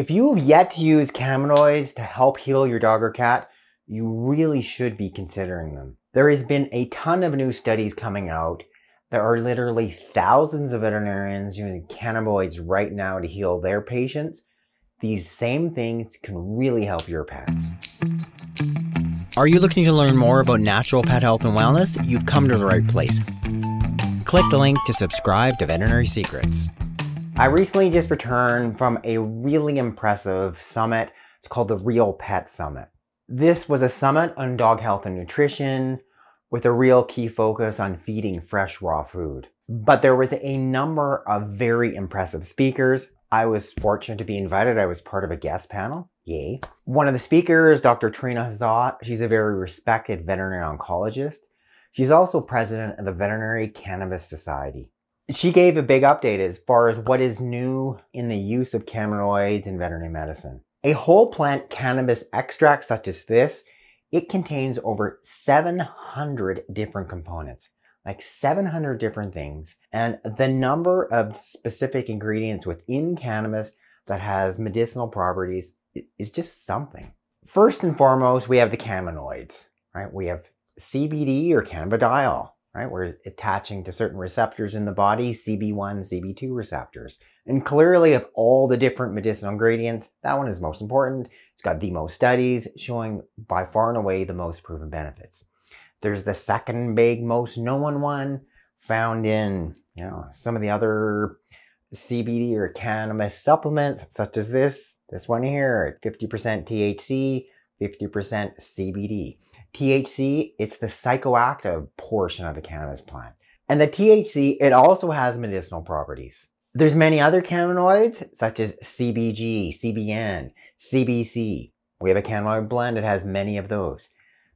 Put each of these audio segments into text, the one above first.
If you've yet to use cannabinoids to help heal your dog or cat, you really should be considering them. There has been a ton of new studies coming out. There are literally thousands of veterinarians using cannabinoids right now to heal their patients. These same things can really help your pets. Are you looking to learn more about natural pet health and wellness? You've come to the right place. Click the link to subscribe to Veterinary Secrets. I recently just returned from a really impressive summit. It's called the Real Pet Summit. This was a summit on dog health and nutrition with a real key focus on feeding fresh raw food. But there was a number of very impressive speakers. I was fortunate to be invited. I was part of a guest panel, yay. One of the speakers, Dr. Trina Zott, she's a very respected veterinary oncologist. She's also president of the Veterinary Cannabis Society. She gave a big update as far as what is new in the use of cannabinoids in veterinary medicine. A whole plant cannabis extract such as this, it contains over 700 different components, like 700 different things. And the number of specific ingredients within cannabis that has medicinal properties is just something. First and foremost, we have the cannabinoids, right? We have CBD or cannabidiol, right? We're attaching to certain receptors in the body, CB1, CB2 receptors. And clearly of all the different medicinal ingredients, that one is most important. It's got the most studies showing by far and away the most proven benefits. There's the second big most known one found in, you know, some of the other CBD or cannabis supplements such as this one here, 50% THC, 50% CBD. THC, it's the psychoactive portion of the cannabis plant. And the THC, it also has medicinal properties. There's many other cannabinoids such as CBG, CBN, CBC. We have a cannabinoid blend, it has many of those.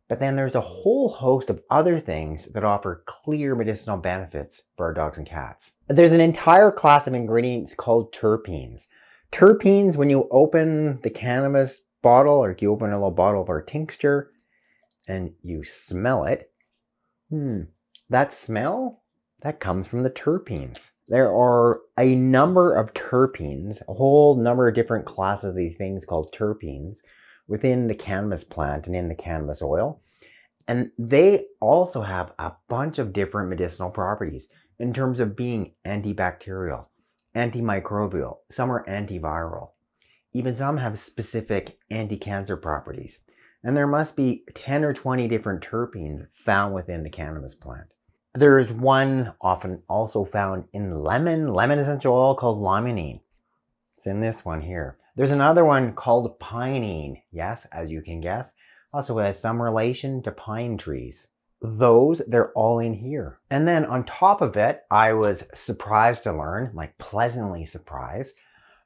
But then there's a whole host of other things that offer clear medicinal benefits for our dogs and cats. There's an entire class of ingredients called terpenes. Terpenes, when you open the cannabis bottle or you open a little bottle of our tincture and you smell it, that smell, that comes from the terpenes. There are a number of terpenes, a whole number of different classes of these things called terpenes within the cannabis plant and in the cannabis oil. And they also have a bunch of different medicinal properties in terms of being antibacterial, antimicrobial, some are antiviral. Even some have specific anti-cancer properties. And there must be 10 or 20 different terpenes found within the cannabis plant. There is one often also found in lemon essential oil called limonene. It's in this one here. There's another one called pinene. Yes, as you can guess, also has some relation to pine trees. Those, they're all in here. And then on top of it, I was surprised to learn, like pleasantly surprised,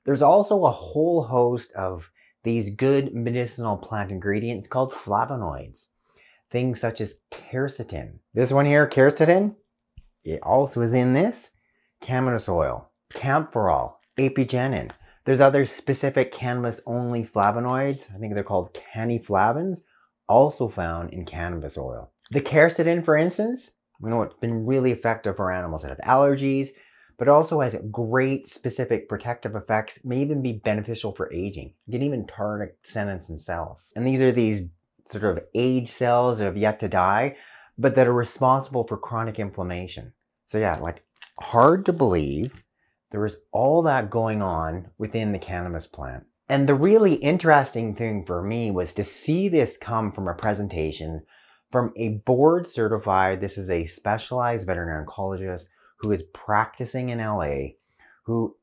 there's also a whole host of these good medicinal plant ingredients called flavonoids. Things such as quercetin. This one here, quercetin, it also is in this. Cannabis oil, camphorol, apigenin. There's other specific cannabis-only flavonoids, I think they're called canniflavins, also found in cannabis oil. The quercetin, for instance, we know it's been really effective for animals that have allergies, but also has great specific protective effects, may even be beneficial for aging. You can even target senescent cells. And these are these sort of aged cells that have yet to die, but that are responsible for chronic inflammation. So yeah, like hard to believe, there is all that going on within the cannabis plant. And the really interesting thing for me was to see this come from a presentation from a board certified, this is a specialized veterinary oncologist who is practicing in LA, who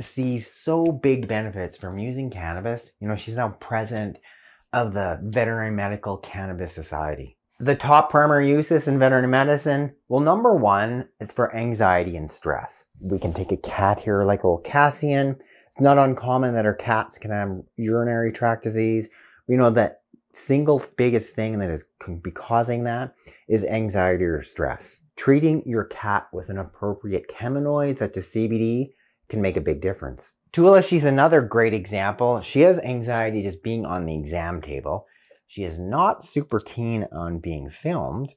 sees so big benefits from using cannabis. You know, she's now president of the Veterinary Medical Cannabis Society. The top primary uses in veterinary medicine, well, number one, it's for anxiety and stress. We can take a cat here like little Cassian. It's not uncommon that our cats can have urinary tract disease. We know that single biggest thing that is can be causing that is anxiety or stress. Treating your cat with an appropriate cannabinoid such as CBD can make a big difference. Tula, she's another great example. She has anxiety just being on the exam table. She is not super keen on being filmed,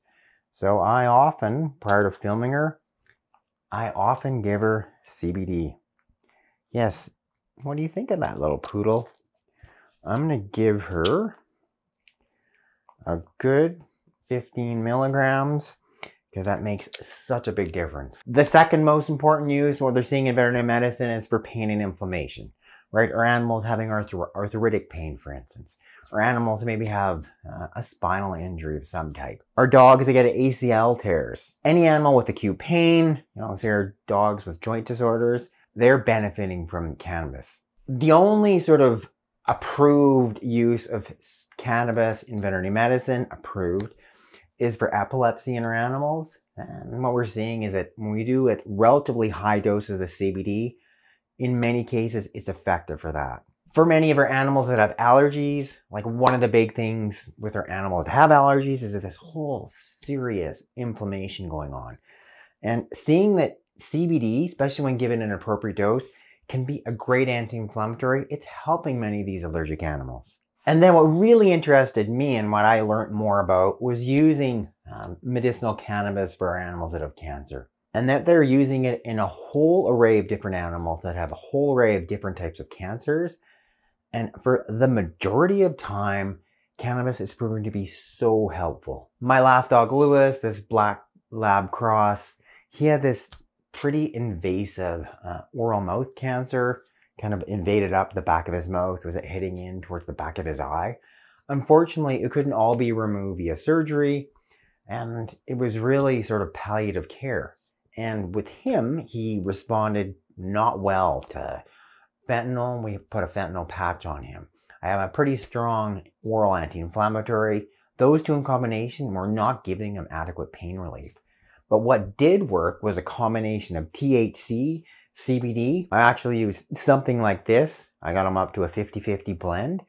so I often, prior to filming her, I often give her CBD. Yes, What do you think of that little poodle? I'm going to give her a good 15 milligrams because that makes such a big difference. The second most important use, what they're seeing in veterinary medicine, is for pain and inflammation, right? Or animals having arthritic pain, for instance, or animals maybe have a spinal injury of some type. Our dogs, they get ACL tears. Any animal with acute pain, you know, say our dogs with joint disorders, they're benefiting from cannabis. The only sort of approved use of cannabis in veterinary medicine, approved, is for epilepsy in our animals. And what we're seeing is that when we do at relatively high doses of CBD, in many cases, it's effective for that. For many of our animals that have allergies, like one of the big things with our animals that have allergies is that this whole serious inflammation going on. And seeing that CBD, especially when given an appropriate dose, can be a great anti-inflammatory, it's helping many of these allergic animals. And then what really interested me and what I learned more about was using medicinal cannabis for our animals that have cancer. And that they're using it in a whole array of different animals that have a whole array of different types of cancers. And for the majority of time, cannabis is proven to be so helpful. My last dog, Lewis, this black lab cross, he had this pretty invasive oral mouth cancer, kind of invaded up the back of his mouth, was it hitting in towards the back of his eye. Unfortunately, it couldn't all be removed via surgery, and it was really sort of palliative care. And with him, he responded not well to fentanyl. We put a fentanyl patch on him. I have a pretty strong oral anti-inflammatory. Those two in combination were not giving him adequate pain relief. But what did work was a combination of THC, CBD. I actually used something like this. I got him up to a 50-50 blend.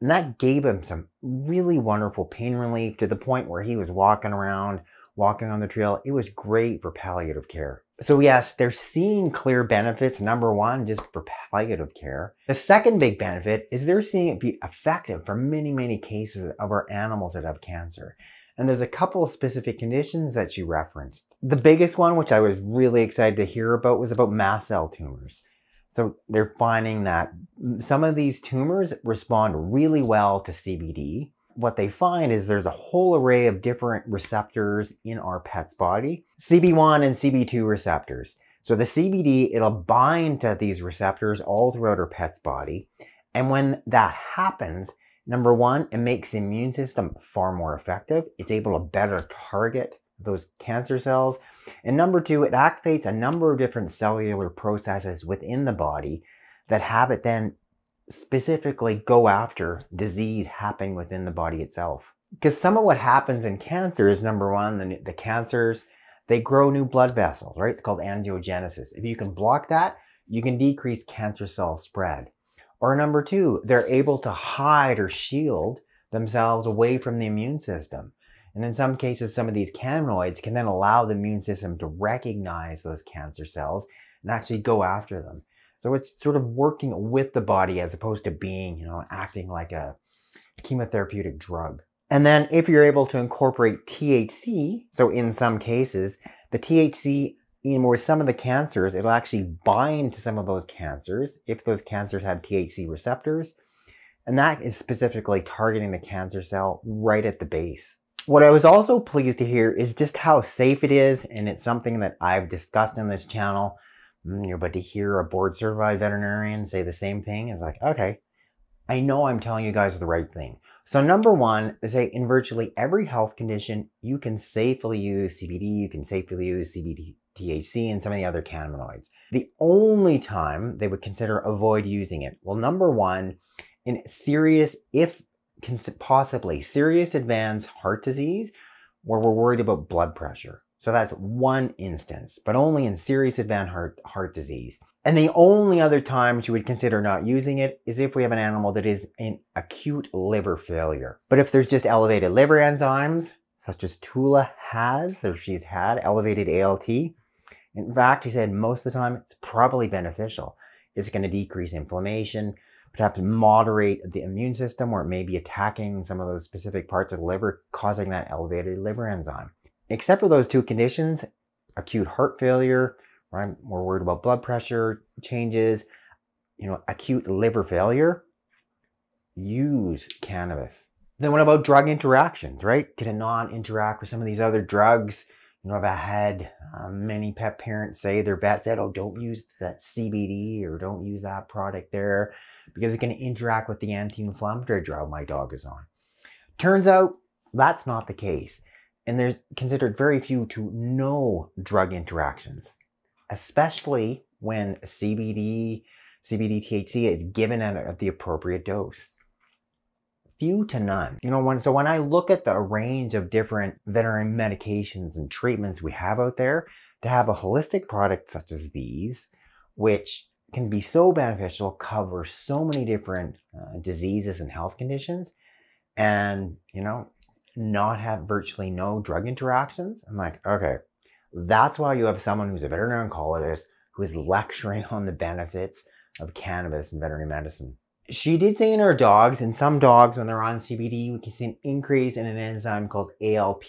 And that gave him some really wonderful pain relief to the point where he was walking around, walking on the trail. It was great for palliative care. So yes, they're seeing clear benefits, number one, just for palliative care. The second big benefit is they're seeing it be effective for many, many cases of our animals that have cancer. And there's a couple of specific conditions that you referenced. The biggest one, which I was really excited to hear about, was about mast cell tumors. So they're finding that some of these tumors respond really well to CBD. What they find is there's a whole array of different receptors in our pet's body, CB1 and CB2 receptors. So the CBD, it'll bind to these receptors all throughout our pet's body. And when that happens, number one, it makes the immune system far more effective. It's able to better target those cancer cells. And number two, it activates a number of different cellular processes within the body that have it then specifically go after disease happening within the body itself. Because some of what happens in cancer is, number one, the cancers, they grow new blood vessels, right? It's called angiogenesis. If you can block that, you can decrease cancer cell spread. Or number two, they're able to hide or shield themselves away from the immune system. And in some cases, some of these cannabinoids can then allow the immune system to recognize those cancer cells and actually go after them. So it's sort of working with the body as opposed to being, you know, acting like a chemotherapeutic drug. And then if you're able to incorporate THC, so in some cases, the THC in where some of the cancers, it'll actually bind to some of those cancers if those cancers have THC receptors. And that is specifically targeting the cancer cell right at the base. What I was also pleased to hear is just how safe it is. And it's something that I've discussed on this channel. You know, but to hear a board-certified veterinarian say the same thing is like, okay, I know I'm telling you guys the right thing. So number one, they say in virtually every health condition, you can safely use CBD, you can safely use CBD, THC, and some of the other cannabinoids. The only time they would consider avoid using it, well, number one, in serious, if possibly serious advanced heart disease, where we're worried about blood pressure. So that's one instance, but only in serious advanced heart disease. And the only other times you would consider not using it is if we have an animal that is in acute liver failure. But if there's just elevated liver enzymes, such as Tula has, or she's had elevated ALT, in fact, she said most of the time it's probably beneficial. It's going to decrease inflammation, perhaps moderate the immune system where it may be attacking some of those specific parts of the liver, causing that elevated liver enzyme. Except for those two conditions, acute heart failure, right? We're worried about blood pressure changes, acute liver failure, use cannabis. Then what about drug interactions, right? Can it not interact with some of these other drugs? I've had many pet parents say their vet said, oh, don't use that CBD or don't use that product there because it can interact with the anti-inflammatory drug my dog is on. Turns out that's not the case. And there's considered very few to no drug interactions, especially when CBD THC is given at the appropriate dose. Few to none. So when I look at the range of different veterinary medications and treatments we have out there, to have a holistic product such as these, which can be so beneficial, cover so many different diseases and health conditions, and, not have virtually no drug interactions. I'm like, okay, that's why you have someone who's a veterinary oncologist who is lecturing on the benefits of cannabis and veterinary medicine. She did say in her dogs, in some dogs when they're on CBD, we can see an increase in an enzyme called ALP,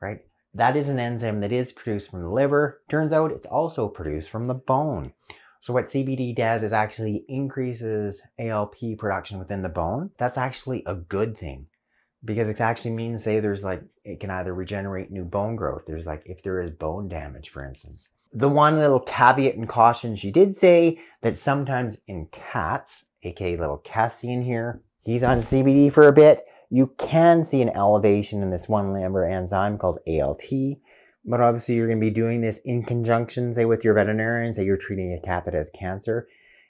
right? That is an enzyme that is produced from the liver. Turns out it's also produced from the bone. So what CBD does is actually increases ALP production within the bone. That's actually a good thing because it actually means, say there's like, it can either regenerate new bone growth. There's like, if there is bone damage, for instance. The one little caveat and caution, she did say that sometimes in cats, aka little Cassian here, he's on CBD for a bit, you can see an elevation in this one liver enzyme called ALT, but obviously you're going to be doing this in conjunction, say, with your veterinarian, say you're treating a cat that has cancer.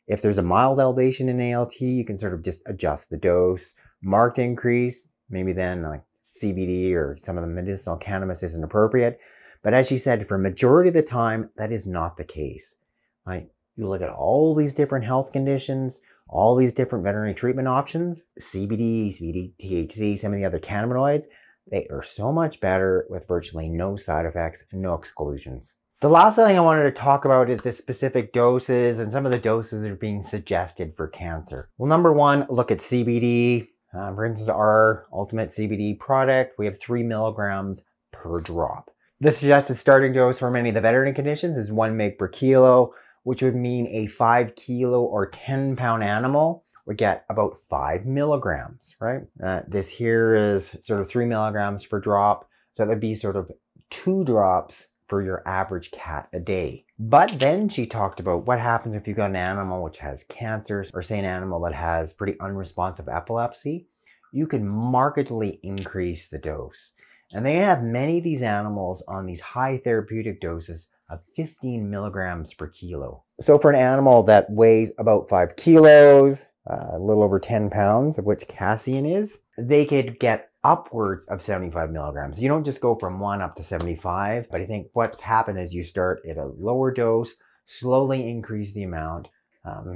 If there's a mild elevation in ALT, you can sort of just adjust the dose, marked increase, maybe then like CBD or some of the medicinal cannabis isn't appropriate. But as she said, for a majority of the time, that is not the case. Like, you look at all these different health conditions, all these different veterinary treatment options, CBD, CBD, THC, some of the other cannabinoids, they are so much better with virtually no side effects, no exclusions. The last thing I wanted to talk about is the specific doses and some of the doses that are being suggested for cancer. Well, number one, look at CBD. For instance, our ultimate CBD product, we have 3 mg per drop. The suggested starting dose for many of the veterinary conditions is 1 mg per kilo, which would mean a 5 kilo or 10 pound animal would get about 5 mg, right? This here is sort of 3 mg per drop. So that'd be sort of 2 drops for your average cat a day. But then she talked about what happens if you've got an animal which has cancers, or say an animal that has pretty unresponsive epilepsy, you can markedly increase the dose. And they have many of these animals on these high therapeutic doses of 15 mg per kilo. So for an animal that weighs about 5 kilos, a little over 10 pounds, of which Cassian is, they could get upwards of 75 mg. You don't just go from 1 up to 75, but I think what's happened is you start at a lower dose, slowly increase the amount,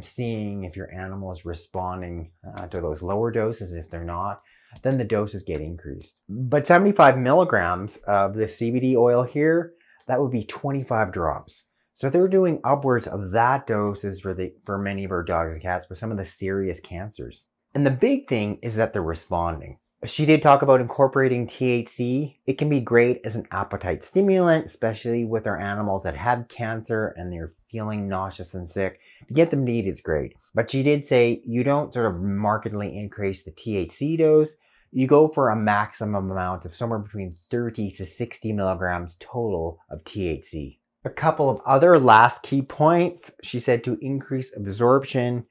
seeing if your animal is responding to those lower doses. If they're not, then the doses get increased. But 75 mg of the CBD oil here, that would be 25 drops. So they're doing upwards of that doses for many of our dogs and cats with some of the serious cancers. And the big thing is that they're responding. She did talk about incorporating THC. It can be great as an appetite stimulant, especially with our animals that have cancer and they're feeling nauseous and sick. To get them to eat is great. But she did say you don't sort of markedly increase the THC dose. You go for a maximum amount of somewhere between 30 to 60 mg total of THC. A couple of other last key points. She said to increase absorption,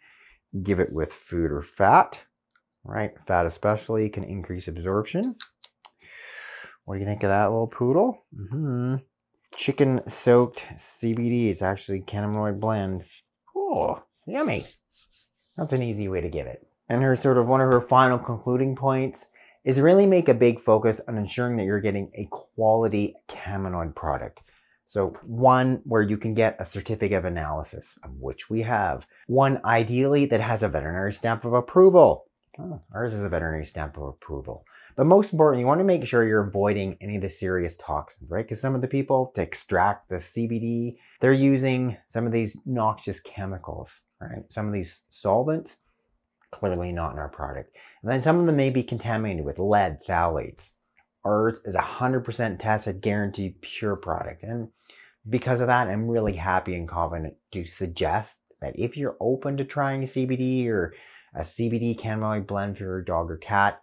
give it with food or fat. Right, fat especially can increase absorption. What do you think of that little poodle? Chicken soaked CBD is actually cannabinoid blend. Oh, yummy. That's an easy way to give it. And her sort of one of her final concluding points is really make a big focus on ensuring that you're getting a quality cannabinoid product. So one where you can get a certificate of analysis, of which we have. One ideally that has a veterinary stamp of approval. Oh, ours is a veterinary stamp of approval. But most important, you want to make sure you're avoiding any of the serious toxins, right? Because some of the people to extract the CBD, they're using some of these noxious chemicals, right? Some of these solvents, clearly not in our product. And then some of them may be contaminated with lead, phthalates. Ours is 100% tested, guaranteed pure product. And because of that, I'm really happy and confident to suggest that if you're open to trying CBD or a CBD cannabinoid blend for your dog or cat,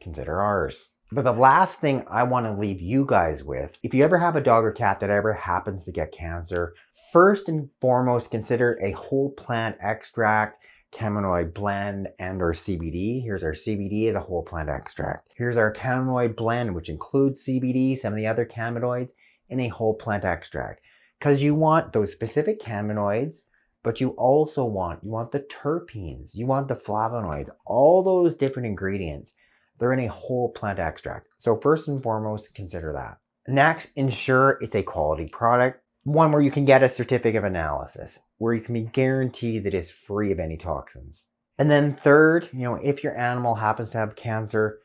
consider ours. But the last thing I want to leave you guys with, if you ever have a dog or cat that ever happens to get cancer, first and foremost, consider a whole plant extract, cannabinoid blend, and our CBD. Here's our CBD as a whole plant extract. Here's our cannabinoid blend, which includes CBD, some of the other cannabinoids, and a whole plant extract. Because you want those specific cannabinoids, but you also want the terpenes, you want the flavonoids, all those different ingredients. They're in a whole plant extract. So first and foremost, consider that. Next, ensure it's a quality product, one where you can get a certificate of analysis, where you can be guaranteed that it's free of any toxins. And then third, if your animal happens to have cancer,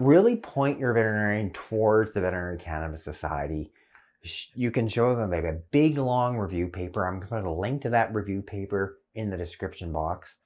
really point your veterinarian towards the Veterinary Cannabis Society. You can show them they have a big, long review paper. I'm gonna put a link to that review paper in the description box.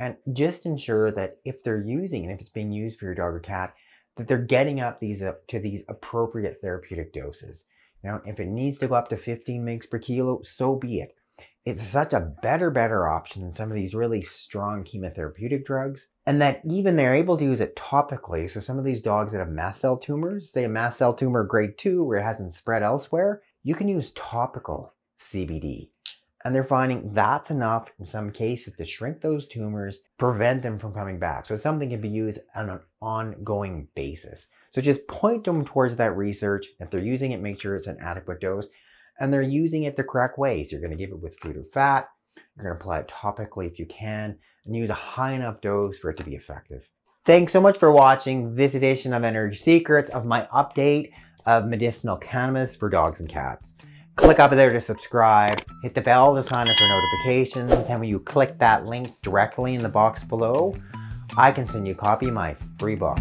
And just ensure that if they're using it, if it's being used for your dog or cat, that they're getting up to these appropriate therapeutic doses. If it needs to go up to 15 mg per kilo, so be it. It's such a better option than some of these really strong chemotherapeutic drugs. And that even they're able to use it topically. So some of these dogs that have mast cell tumors, say a mast cell tumor grade 2 where it hasn't spread elsewhere, you can use topical CBD. And they're finding that's enough in some cases to shrink those tumors, prevent them from coming back. So something can be used on an ongoing basis. So just point them towards that research. If they're using it, make sure it's an adequate dose and they're using it the correct way. So you're going to give it with food or fat. You're going to apply it topically if you can and use a high enough dose for it to be effective. Thanks so much for watching this edition of Veterinary Secrets of my update of medicinal cannabis for dogs and cats. Click up there to subscribe, hit the bell to sign up for notifications, and when you click that link directly in the box below, I can send you a copy of my free book.